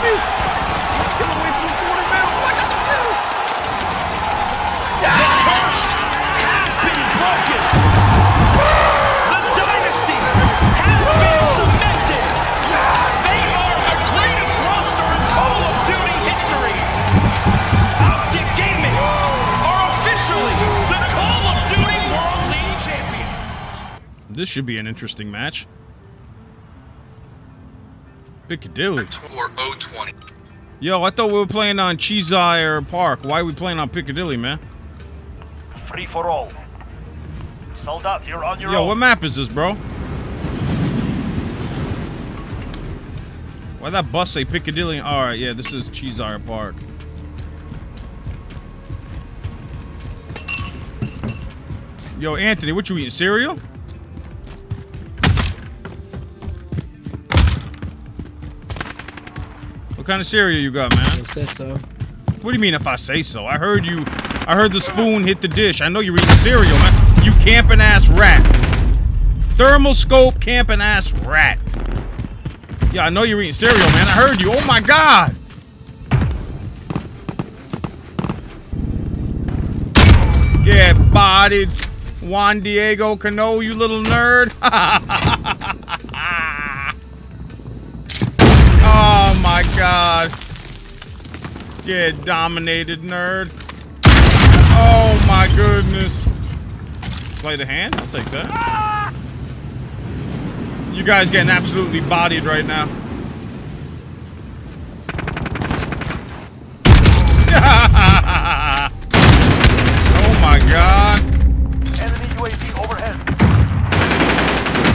baby! Get away from the corner now! Oh, I got the middle! The curse has been broken! The dynasty has been cemented! They are the greatest roster in Call of Duty history! Optic Gaming are officially the Call of Duty World League champions! This should be an interesting match. Piccadilly. Or 020. Yo, I thought we were playing on Cheshire Park. Why are we playing on Piccadilly, man? Free for all. Sold out. You're on your own. Yo, what map is this, bro? Why that bus say Piccadilly? All right, yeah, this is Cheshire Park. Yo, Anthony, what you eating? Cereal? What kind of cereal you got, man? I say so. What do you mean if I say so? I heard you. I heard the spoon hit the dish. I know you're eating cereal, man. You camping ass rat. Thermal scope camping ass rat. Yeah, I know you're eating cereal, man. I heard you. Oh my God. Get bodied, Juan Diego Cano, you little nerd. Oh my God. Get dominated, nerd. Oh my goodness. Sleight of hand? I'll take that. You guys getting absolutely bodied right now. Oh my God. Enemy UAV overhead.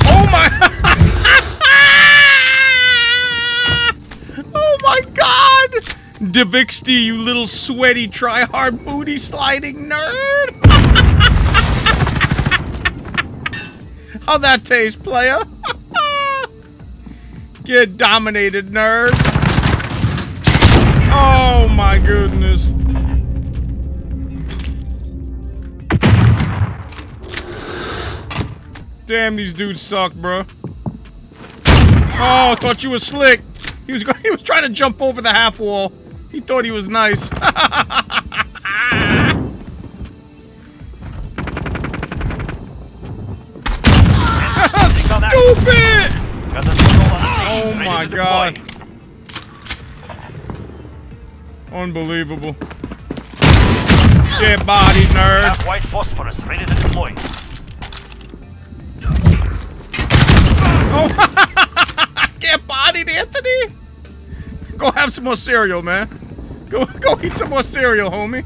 Oh my. Oh my God! Devixity, you little sweaty try-hard booty sliding nerd! How that taste, player? Get dominated, nerd! Oh my goodness! Damn, these dudes suck, bro. Oh, thought you were slick. He was trying to jump over the half wall. He thought he was nice. Stupid! Oh my God! Unbelievable! Get body, nerd! White phosphorus ready to deploy. Oh! Get bodied, Anthony! Go have some more cereal, man. Go eat some more cereal, homie.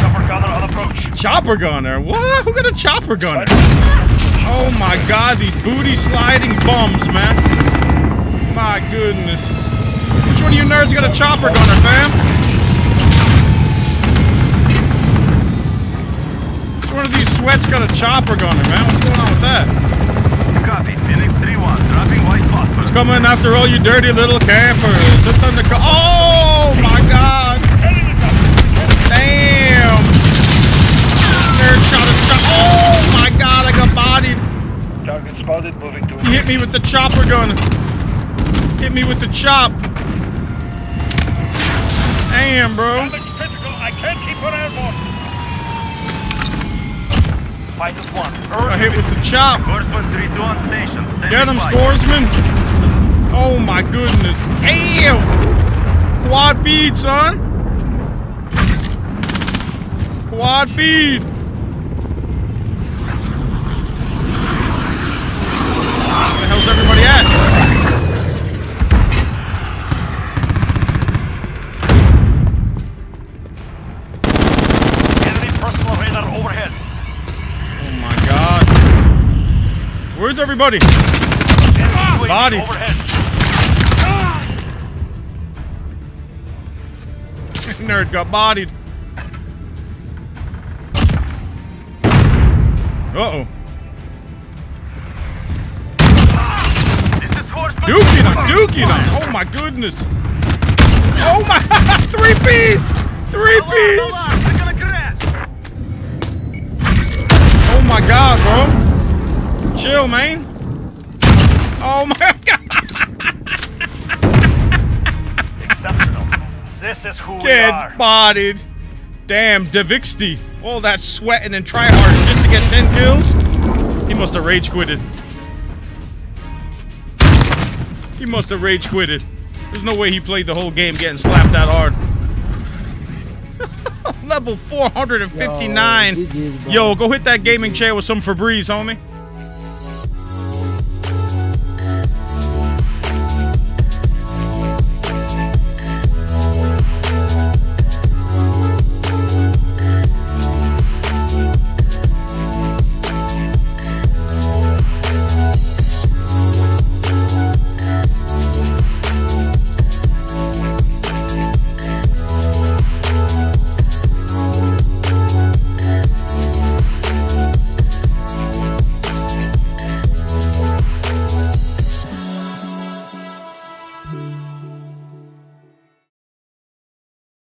Chopper Gunner on approach. Chopper Gunner? What? Who got a Chopper Gunner? Oh my God, these booty sliding bums, man. My goodness. Which one of you nerds got a Chopper Gunner, fam? Which one of these sweats got a Chopper Gunner, man? What's going on with that? Copy, Phoenix 3-1, dropping white box. Who's coming after all you dirty little campers? It's under oh my God! Damn! Nerd shot his chopper. Oh my God! I got bodied. Target spotted. Moving to. He hit me with the chopper gun. Hit me with the chop. Damn, bro. Critical. I can't keep her airborne. Fight is won. I hit with the chop. Scoresman 3-1 station. Get him, Scoresman. Oh my goodness. Damn! Quad feed, son! Quad feed! Where the hell's everybody at? Enemy personal radar overhead. Oh my God. Where's everybody? Enemy body overhead. Nerd got bodied. Uh-oh. Duking him, duking him. Oh my goodness. Oh my, three-piece. Three-piece. Oh my God, bro. Chill, man. Oh my God. This is who we are. Get bodied. Damn, Devixity. All that sweating and tryharding just to get 10 kills? He must have rage quitted. He must have rage quitted. There's no way he played the whole game getting slapped that hard. Level 459. Yo, go hit that gaming chair with some Febreze, homie.